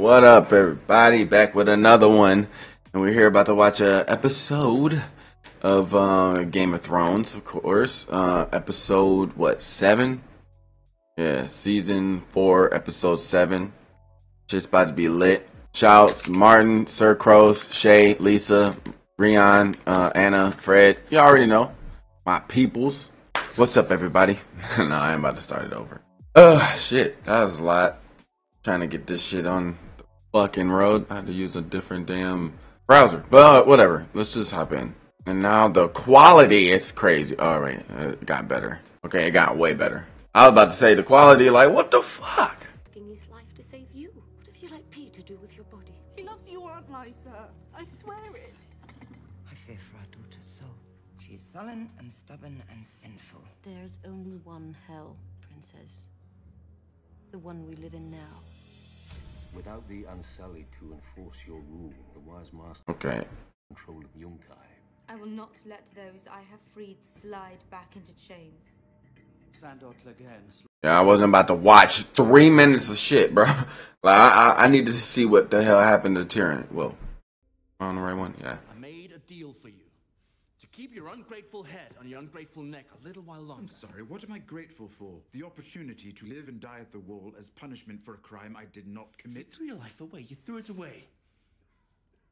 What up, everybody? Back with another one, and we're here about to watch an episode of Game of Thrones, of course. Episode what, 7? Yeah, season 4, episode 7. Just about to be lit. Shouts, Martin, Sir Crows, Shay, Lysa, Rion, Anna, Fred. You already know my peoples. What's up, everybody? No, I ain't about to start it over. Shit, that was a lot. Trying to get this shit on the fucking road. I had to use a different damn browser, but whatever. Let's just hop in. And now the quality is crazy. All right, it got better. Okay, it got way better. I was about to say the quality, like what the fuck? His life to save you. What have you let Peter do with your body? He loves you, Aunt Lysa. I swear it. I fear for our daughter's soul. She is sullen and stubborn and sinful. There's only one hell, Princess. The one we live in now. Without the Unsullied to enforce your rule, the wise master control of Yunkai. I will not let those I have freed slide back into chains. Yeah, I wasn't about to watch 3 minutes of shit, bro. Like, I need to see what the hell happened to Tyrion. Well, on the right one, yeah. I made a deal for you. To keep your ungrateful head on your ungrateful neck a little while longer. I'm sorry, what am I grateful for? The opportunity to live and die at the wall as punishment for a crime I did not commit? You threw your life away, you threw it away.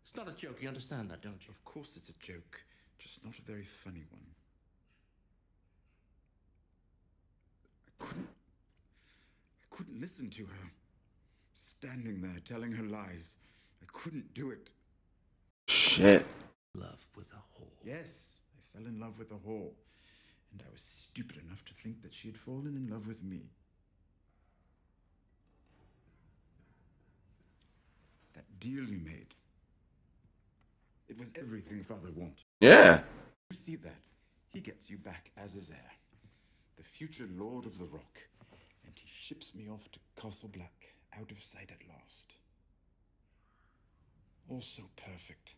It's not a joke, you understand that, don't you? Of course it's a joke, just not a very funny one. I couldn't listen to her. Standing there, telling her lies. I couldn't do it. Shit. Love with a whore. Yes, I fell in love with a whore. And I was stupid enough to think that she had fallen in love with me. That deal you made. It was everything Father wanted. Yeah. You see that? He gets you back as his heir. The future Lord of the Rock. And he ships me off to Castle Black, out of sight at last. All so perfect.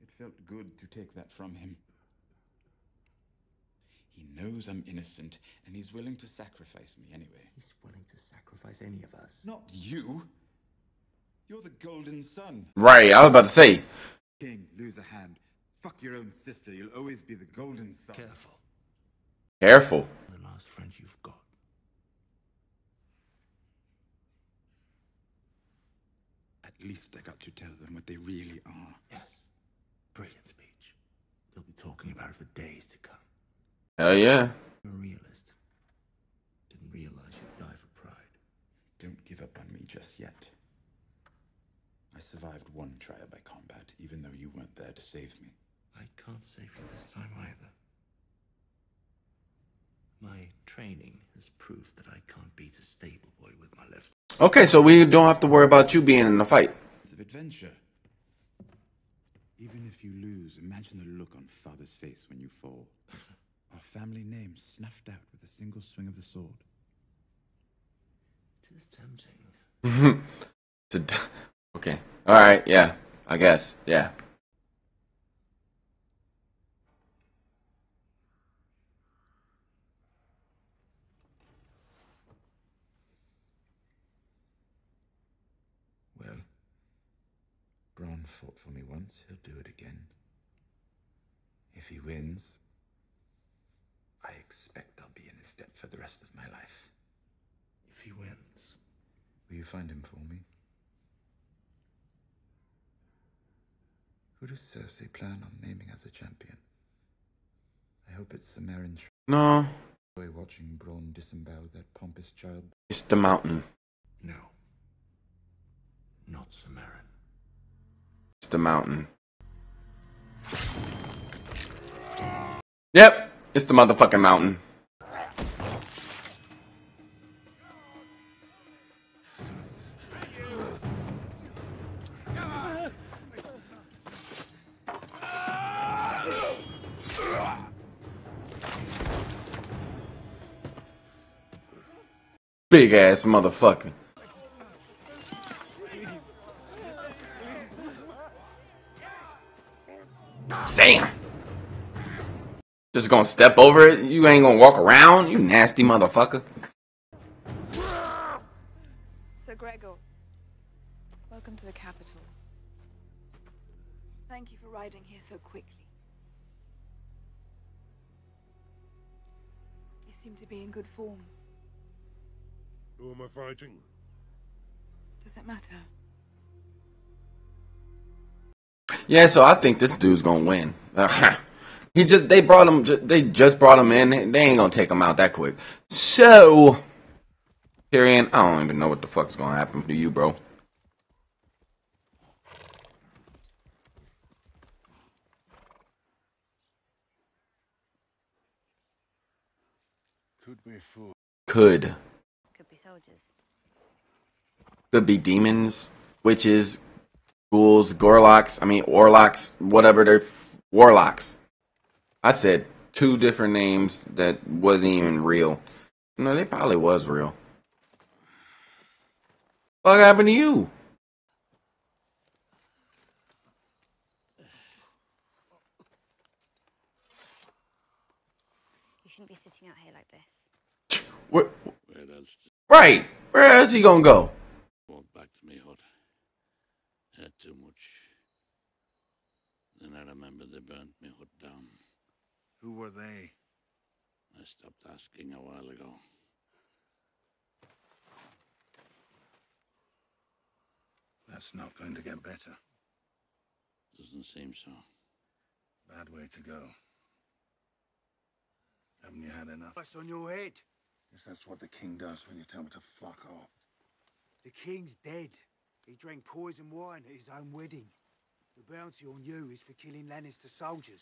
It felt good to take that from him. He knows I'm innocent, and he's willing to sacrifice me anyway. He's willing to sacrifice any of us. Not you. You're the golden son. Right, I was about to say. King, lose a hand. Fuck your own sister. You'll always be the golden son. Careful. Careful. The last friend you've got. At least I got to tell them what they really are. Yes. Brilliant speech. They'll be talking about it for days to come. Hell yeah. You're a realist. Didn't realize you'd die for pride. Don't give up on me just yet. I survived one trial by combat, even though you weren't there to save me. I can't save you this time either. My training has proved that I can't beat a stable boy with my left. Okay, so we don't have to worry about you being in the fight. It's an adventure. Even if you lose, imagine the look on Father's face when you fall. Our family name snuffed out with a single swing of the sword. It is tempting. Okay. Alright, yeah. I guess. Yeah. Bronn fought for me once, he'll do it again. If he wins, I expect I'll be in his debt for the rest of my life. If he wins, will you find him for me? Who does Cersei plan on naming as a champion? I hope it's Samarin. No. Enjoy watching Bronn disembowel that pompous child. It's the mountain. No. Not Samarin. The mountain. Yep, it's the motherfucking mountain. Big ass motherfucker. Damn! Just gonna step over it? You ain't gonna walk around? You nasty motherfucker. Welcome to the capital. Thank you for riding here so quickly. You seem to be in good form. Who am I fighting? Does it matter? Yeah, so I think this dude's gonna win. They just brought him in. They ain't gonna take him out that quick. So, Tyrion, I don't even know what the fuck's gonna happen to you, bro. Could be fool. Could be soldiers. Could be demons, witches, ghouls, gorlocks. I mean, warlocks, whatever they're. Warlocks. I said two different names that wasn't even real. No, they probably was real. What happened to you? You shouldn't be sitting out here like this. What? Right. Where is he gonna go? Walk back to me hot. Had too much. Then I remember they burnt me hood down. Who were they? I stopped asking a while ago. That's not going to get better. Doesn't seem so. Bad way to go. Haven't you had enough? What's on your head? Yes, that's what the king does when you tell him to fuck off. The king's dead. He drank poison wine at his own wedding. The bounty on you is for killing Lannister soldiers.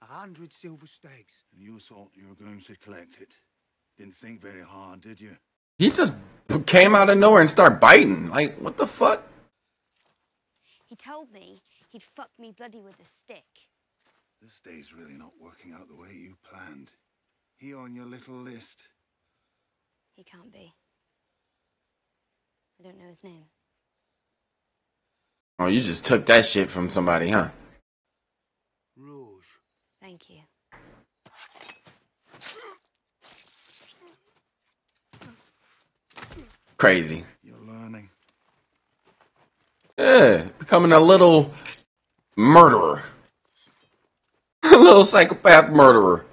100 silver stags. And you thought you were going to collect it. Didn't think very hard, did you? He just came out of nowhere and started biting. Like, what the fuck? He told me he'd fuck me bloody with a stick. This day's really not working out the way you planned. He on your little list. He can't be. I don't know his name. Oh, you just took that shit from somebody, huh? Rouge. Thank you. Crazy. You're learning. Yeah, becoming a little murderer. A little psychopath murderer.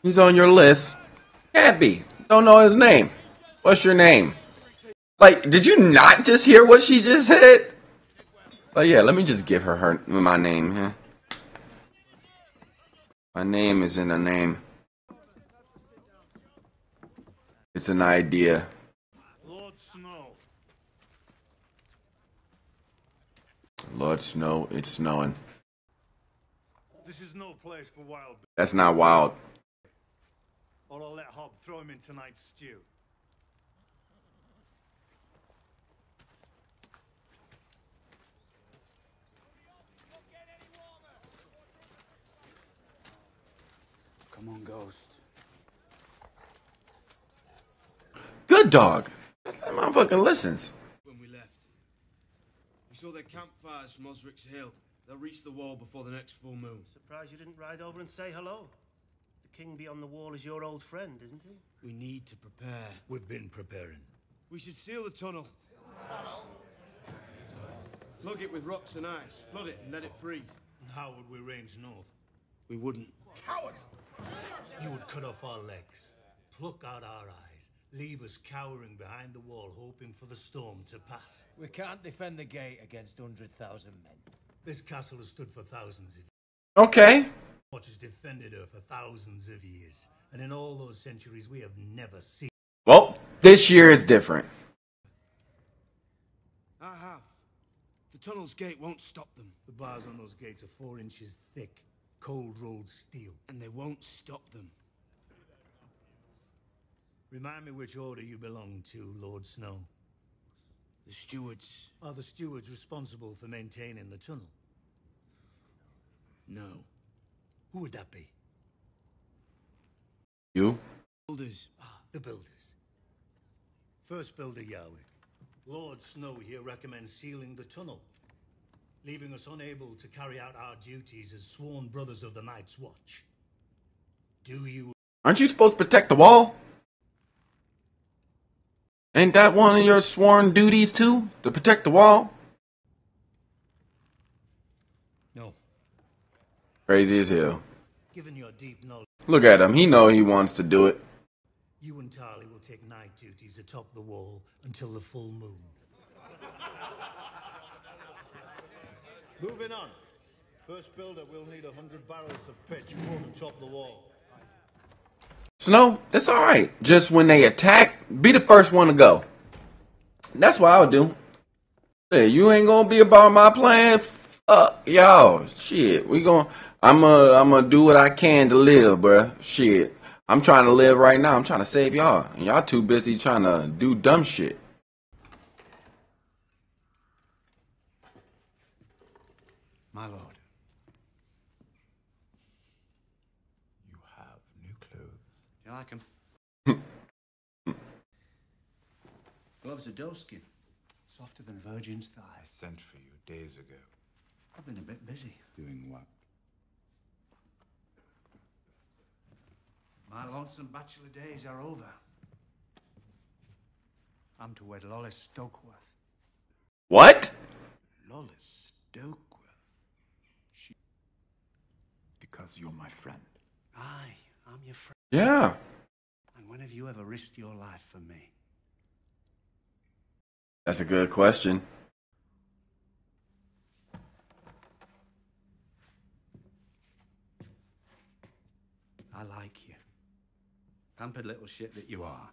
He's on your list. Can't be. Don't know his name. What's your name? Like, did you not just hear what she just said? But yeah, let me just give her my name. Huh? My name is in a name. It's an idea. Lord Snow. Lord Snow, it's snowing. This is no place for wild. That's not wild. Or I'll let Hob throw him in tonight's stew. Come on, Ghost. Good dog. That motherfucker listens. When we left, we saw their campfires from Osric's Hill. They'll reach the wall before the next full moon. Surprised you didn't ride over and say hello. The king beyond the wall is your old friend, isn't he? We need to prepare. We've been preparing. We should seal the tunnel. Plug it with rocks and ice. Flood it and let it freeze. And how would we range north? We wouldn't. Cowards! You would cut off our legs, pluck out our eyes, leave us cowering behind the wall, hoping for the storm to pass. We can't defend the gate against 100,000 men. This castle has stood for thousands of years. Okay. What has defended her for thousands of years, and in all those centuries we have never seen. Well, this year is different. I have. The tunnel's gate won't stop them. The bars on those gates are 4 inches thick. Cold-rolled steel. And they won't stop them. Remind me which order you belong to, Lord Snow. The stewards. Are the stewards responsible for maintaining the tunnel? No. Who would that be? You? Builders. Ah, the builders. First builder, Yahweh. Lord Snow here recommends sealing the tunnel. Leaving us unable to carry out our duties as sworn brothers of the Night's Watch. Do you... Aren't you supposed to protect the wall? Ain't that one of your sworn duties too? To protect the wall? No. Crazy as hell. Given your deep knowledge. Look at him. He knows he wants to do it. You and Tali will take night duties atop the wall until the full moon. Moving on. First builder will need 100 barrels of pitch before to top the wall. Snow, it's alright. Just when they attack, be the first one to go. That's what I'll do. Hey, you ain't gonna be about my plan. Fuck y'all. Shit, we gonna I'ma do what I can to live, bruh. Shit. I'm trying to live right now. I'm trying to save y'all. And y'all too busy trying to do dumb shit. My lord. You have new clothes. You like them? Gloves are doeskin. Softer than virgin's thigh. I sent for you days ago. I've been a bit busy. Doing what? My lonesome bachelor days are over. I'm to wed Lawless Stokeworth. What? Lawless Stokeworth. Because you're my friend. Aye, I'm your friend. Yeah. And when have you ever risked your life for me? That's a good question. I like you. Pampered little shit that you are.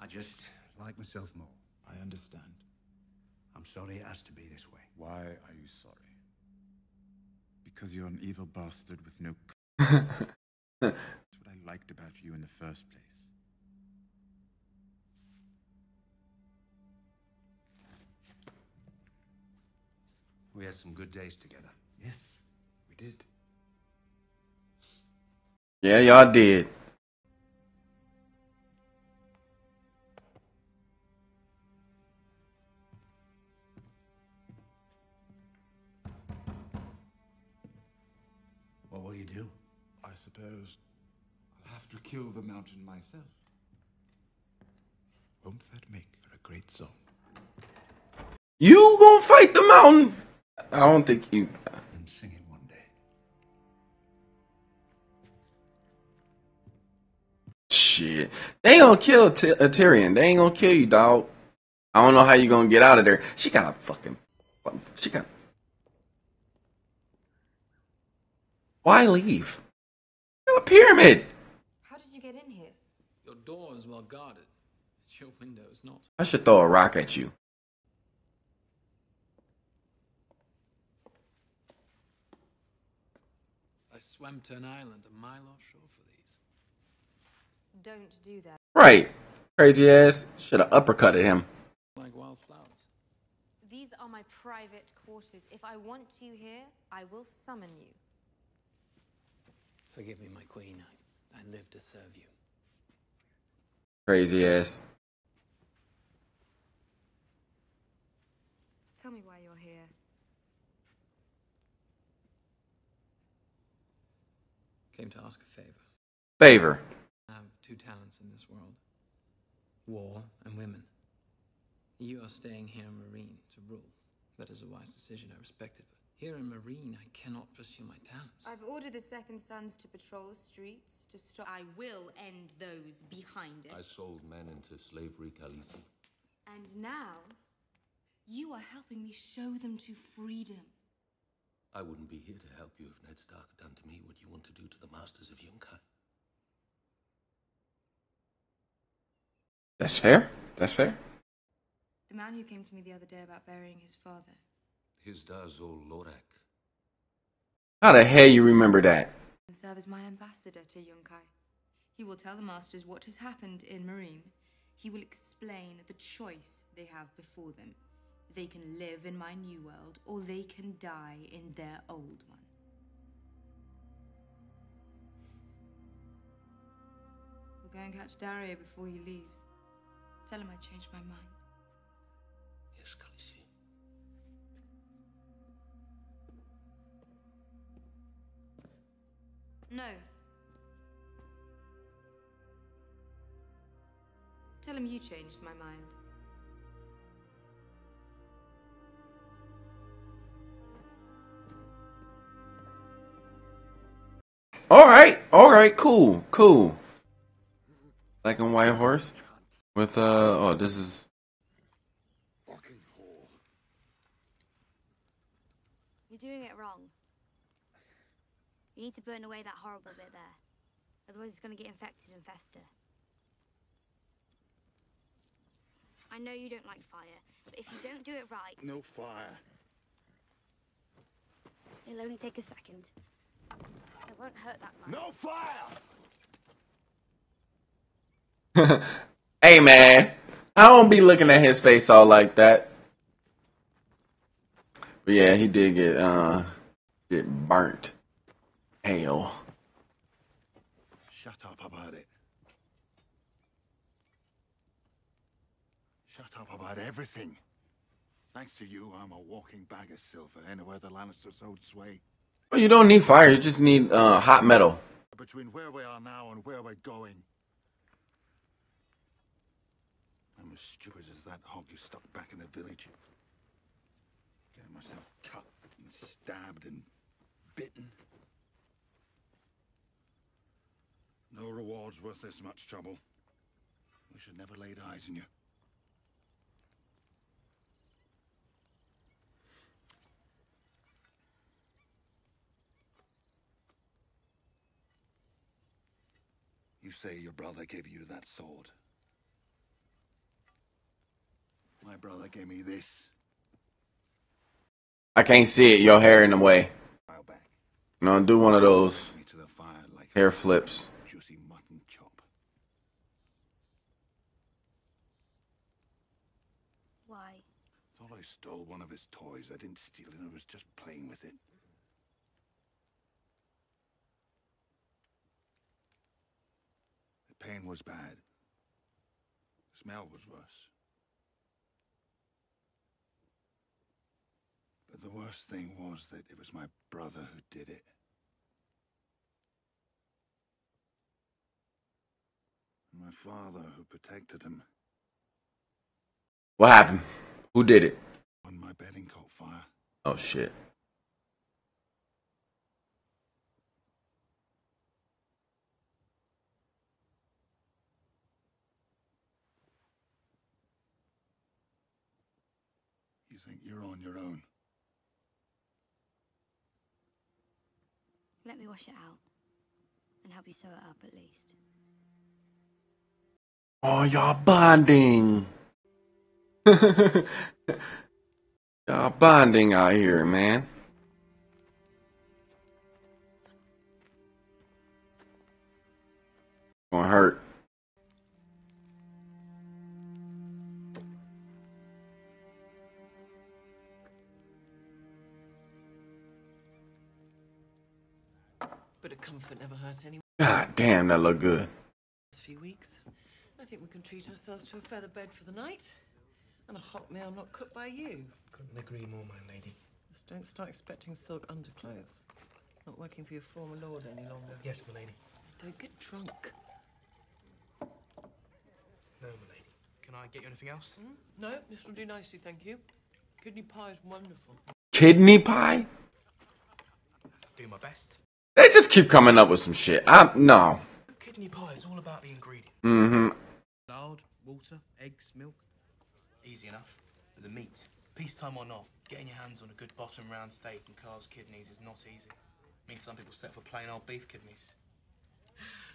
I just like myself more. I understand. I'm sorry it has to be this way. Why are you sorry? Because you're an evil bastard with no... That's what I liked about you in the first place. We had some good days together. Yes, we did. Yeah, y'all did. I suppose I'll have to kill the mountain myself. Won't that make for a great song? You gonna fight the mountain? I don't think you... And sing it one day. Shit. They ain't gonna kill Tyrion. They ain't gonna kill you, dog. I don't know how you gonna get out of there. She got a fucking... She got... Why leave? A pyramid. How did you get in here? Your door is well guarded. Your window is not. I should throw a rock at you. I swam to an island a mile offshore for these. Don't do that. Right. Crazy ass. Should have uppercutted him. Like wildflowers. These are my private quarters. If I want you here, I will summon you. Forgive me, my queen. I live to serve you. Crazy ass. Tell me why you're here. Came to ask a favor. Favor. I have two talents in this world. War and women. You are staying here in Meereen to rule. That is a wise decision. I respect it. Here in Meereen, I cannot pursue my talents. I've ordered the Second Sons to patrol the streets to stop. I will end those behind it. I sold men into slavery, Khaleesi. And now, you are helping me show them to freedom. I wouldn't be here to help you if Ned Stark had done to me what you want to do to the masters of Yunkai. That's fair. That's fair. The man who came to me the other day about burying his father. His Dazol Lorak. How the hell you remember that? I'll serve as my ambassador to Yunkai. He will tell the masters what has happened in Meereen. He will explain the choice they have before them. They can live in my new world, or they can die in their old one. We'll go and catch Daria before he leaves. Tell him I changed my mind. Yes, Khaleesi. No. Tell him you changed my mind. Alright, cool. Black and white horse with oh, this is fucking whore. You're doing it wrong. You need to burn away that horrible bit there. Otherwise it's gonna get infected and fester. I know you don't like fire, but if you don't do it right... No fire. It'll only take a second. It won't hurt that much. No fire! Hey man, I don't be looking at his face all like that. But yeah, he did get burnt. Hell. Shut up about it. Shut up about everything. Thanks to you, I'm a walking bag of silver anywhere the Lannisters hold sway. Well, you don't need fire, you just need hot metal. Between where we are now and where we're going, I'm as stupid as that hog you stuck back in the village. Getting myself cut and stabbed and bitten. No reward's worth this much trouble. We should never laid eyes on you. You say your brother gave you that sword. My brother gave me this. I can't see it, your hair in the way. No, do one of those hair flips. I stole one of his toys. I didn't steal it. I was just playing with it. The pain was bad. The smell was worse. But the worst thing was that it was my brother who did it. And my father who protected him. What happened? Who did it? On my bedding caught fire. Oh shit. You think you're on your own? Let me wash it out and help you sew it up at least. Oh, you're bonding. Y'all bonding out here, man. Gonna hurt. But a comfort never hurt anyone. God damn, that look good. A few weeks. I think we can treat ourselves to a feather bed for the night. And a hot meal not cooked by you. Couldn't agree more, my lady. Just don't start expecting silk underclothes. Not working for your former lord any longer. Yes, my lady. Don't get drunk. No, my lady. Can I get you anything else? Hmm? No, this will do nicely, thank you. Kidney pie is wonderful. Kidney pie? Do my best. They just keep coming up with some shit. No. Kidney pie is all about the ingredients. Mm-hmm. Lard, water, eggs, milk. Easy enough, but the meat, peacetime or not, getting your hands on a good bottom round steak and calves kidneys is not easy. I mean, some people set for plain old beef kidneys.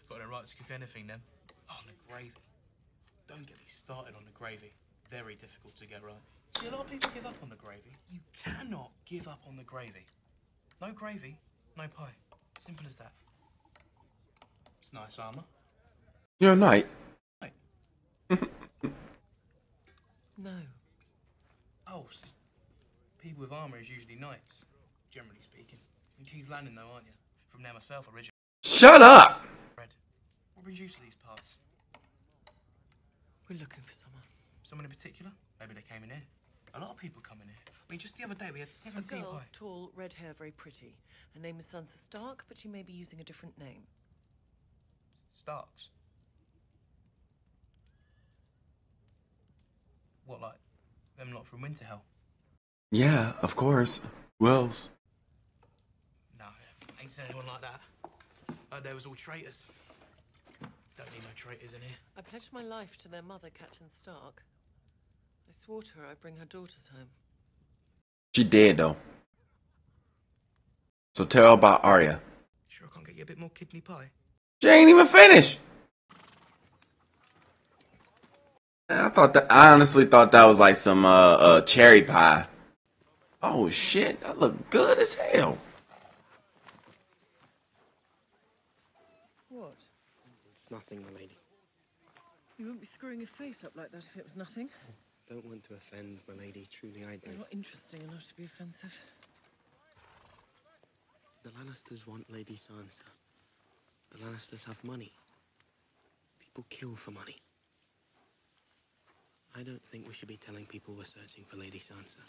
Got no right to cook anything then. Oh, and the gravy. Don't get me started on the gravy. Very difficult to get right. See, a lot of people give up on the gravy. You cannot give up on the gravy. No gravy, no pie. Simple as that. It's nice armor. You're a knight. No. Oh, so people with armour is usually knights, generally speaking. In King's Landing, though, aren't you? From there myself, originally. Shut up! Red. What brings you to these parts? We're looking for someone. Someone in particular? Maybe they came in here. A lot of people come in here. I mean, just the other day we had 17 girl, tall, red hair, very pretty. Her name is Sansa Stark, but she may be using a different name. Starks? What, like, them lot from Winterfell? Yeah, of course. Wells. No, I ain't seen anyone like that. Like they was all traitors. Don't need no traitors in here. I pledged my life to their mother, Catelyn Stark. I swore to her I'd bring her daughters home. She dead, though. So tell about Arya. Sure I can't get you a bit more kidney pie? She ain't even finished! I thought that, I honestly thought that was like some cherry pie. Oh shit, that looked good as hell. What? It's nothing, my lady. You wouldn't be screwing your face up like that if it was nothing. I don't want to offend, my lady. Truly, I don't. You're not interesting enough to be offensive. The Lannisters want Lady Sansa. The Lannisters have money. People kill for money. I don't think we should be telling people we're searching for Lady Sansa.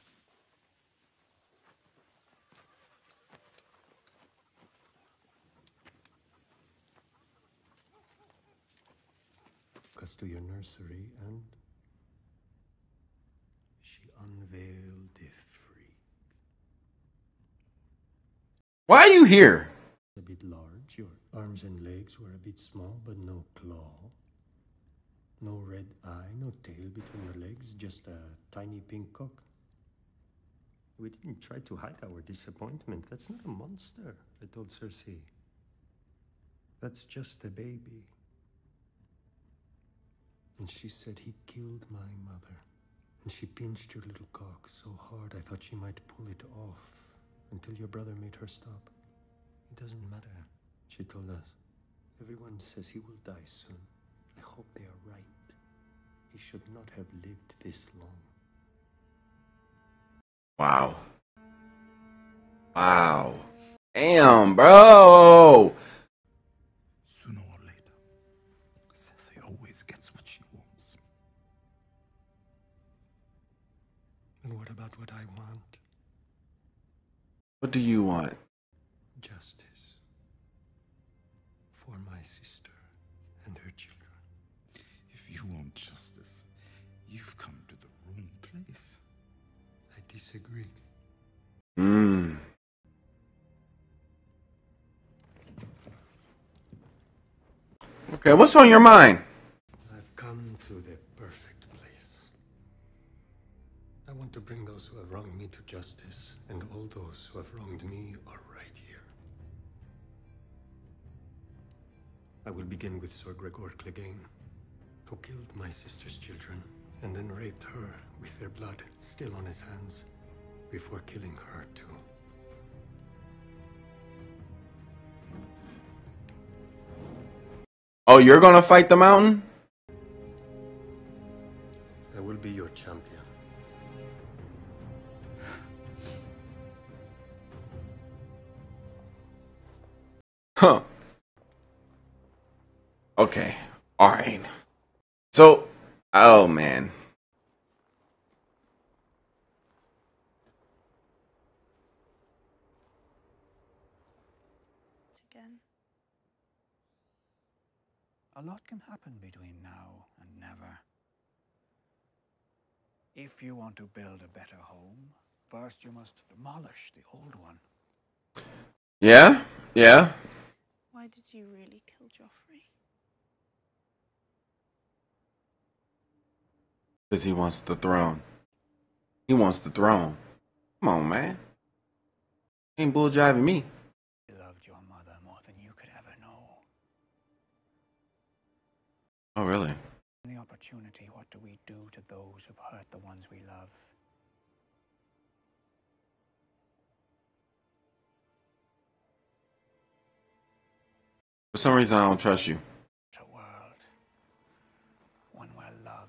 Us to your nursery, and she unveiled the freak. Why are you here? A bit large. Your arms and legs were a bit small, but no claw. No red eye, no tail between your legs, just a tiny pink cock. We didn't try to hide our disappointment. That's not a monster, I told Cersei. That's just a baby. And she said he killed my mother. And she pinched your little cock so hard I thought she might pull it off until your brother made her stop. It doesn't matter, she told us. Everyone says he will die soon. I hope they are right. He should not have lived this long. Wow. Wow. Damn, bro! Sooner or later, Cersei always gets what she wants. And what about what I want? What do you want? Justice. For my sister and her children. You want justice. You've come to the wrong place. I disagree. Mm. Okay, what's on your mind? I've come to the perfect place. I want to bring those who have wronged me to justice, and all those who have wronged me are right here. I will begin with Sir Gregor Clegane, who killed my sister's children and then raped her with their blood still on his hands before killing her too. Oh, you're gonna fight the mountain? I will be your champion. Huh. Okay. All right. So, oh man. Again. A lot can happen between now and never. If you want to build a better home, first you must demolish the old one. Yeah, yeah. Why did you really kill Joffrey? Because he wants the throne. He wants the throne. Come on, man. Ain't bull jiving me. You loved your mother more than you could ever know. Oh, really? The opportunity, what do we do to those who've hurt the ones we love? For some reason, I don't trust you. It's a world. One where love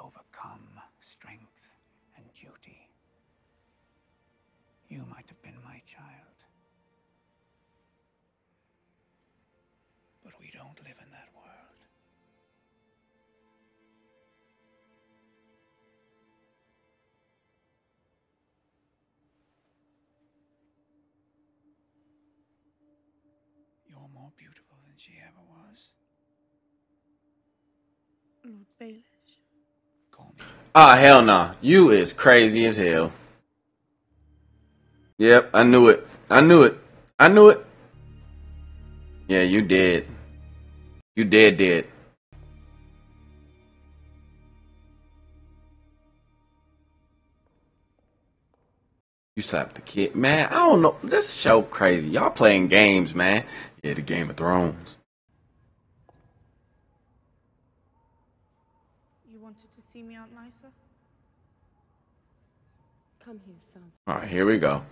overcome strength and duty. You might have been my child, but we don't live in that world. You're more beautiful than she ever was. Lord Baelish. call me. Ah, hell nah. You is crazy as hell. Yep, I knew it. I knew it. I knew it. Yeah, you dead. You dead dead. You slapped the kid. Man, I don't know. This show crazy. Y'all playing games, man. Yeah, the Game of Thrones. You wanted to see me, Aunt Lysa? Come here, Sansa. Alright, here we go.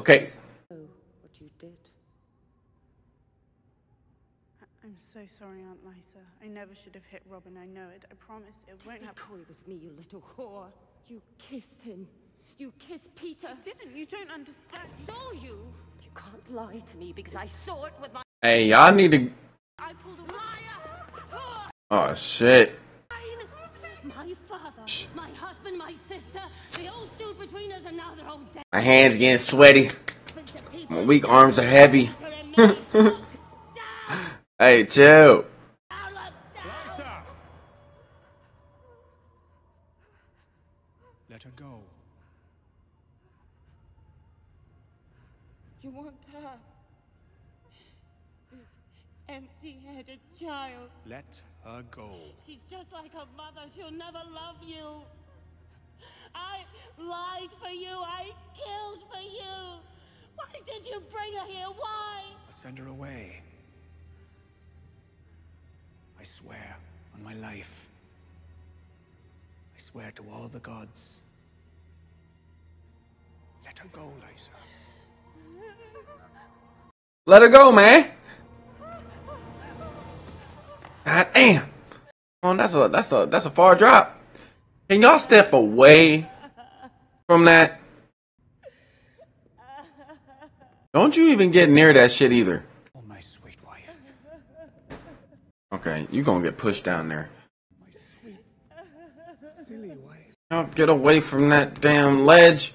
Okay. What you did. I'm so sorry, Aunt Lysa. I never should have hit Robin. I know it. I promise it won't happen. Coy with me, you little whore. You kissed him. You kissed Peter. You didn't. You don't understand. I saw you. You can't lie to me because I saw it with my. Hey, y'all need to. I pulled a liar. Oh shit. My father, my husband, my sister, they all stood between us and now they're all dead. My hands getting sweaty. My weak arms are heavy. Hey, chill. Let her go. You want her? This empty-headed child. Let her go. She's just like her mother. She'll never love you. I lied for you. I killed for you. Why did you bring her here? Why? I'll send her away. I swear on my life. I swear to all the gods. Let her go, Lysa. Let her go, man. God damn! Oh, that's a far drop. Can y'all step away from that? Don't you even get near that shit either. Oh, my sweet wife. Okay, you gonna get pushed down there. My sweet, silly wife. Don't get away from that damn ledge.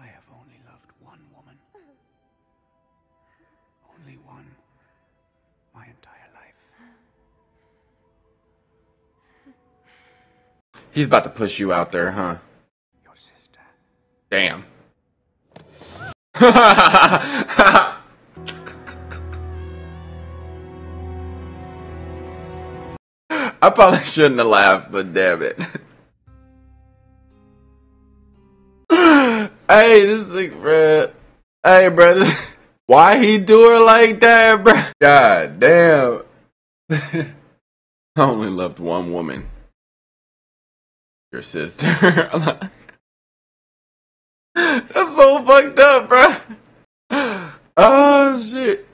I have only loved one woman. Only one, my entire life. He's about to push you out there, huh? Your sister. Damn. I probably shouldn't have laughed, but damn it. Hey, this is like, bruh. Hey, brother. Why he do her like that, bro? God damn. I only loved one woman. Your sister. That's so fucked up, bro. Oh, shit.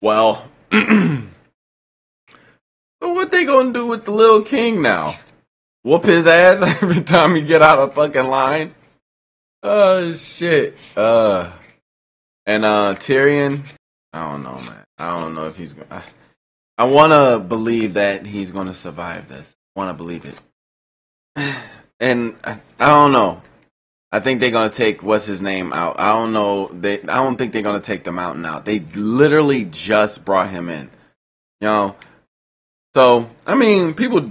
Well. So what they gonna do with the little king now? Whoop his ass every time he get out of fucking line? Oh, shit. And Tyrion, I don't know, man. I don't know if he's gonna. I want to believe that he's gonna survive this. I want to believe it. And I don't know. I think they're gonna take what's his name out. I don't know. I don't think they're gonna take the mountain out. They literally just brought him in, you know. So I mean, people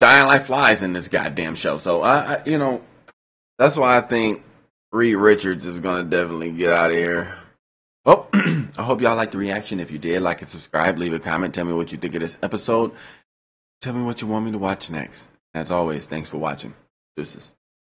dying like flies in this goddamn show. So I you know, that's why I think Reed Richards is gonna definitely get out of here. Oh, I hope y'all liked the reaction. If you did, like and subscribe, leave a comment, tell me what you think of this episode. Tell me what you want me to watch next. As always, thanks for watching. Deuces.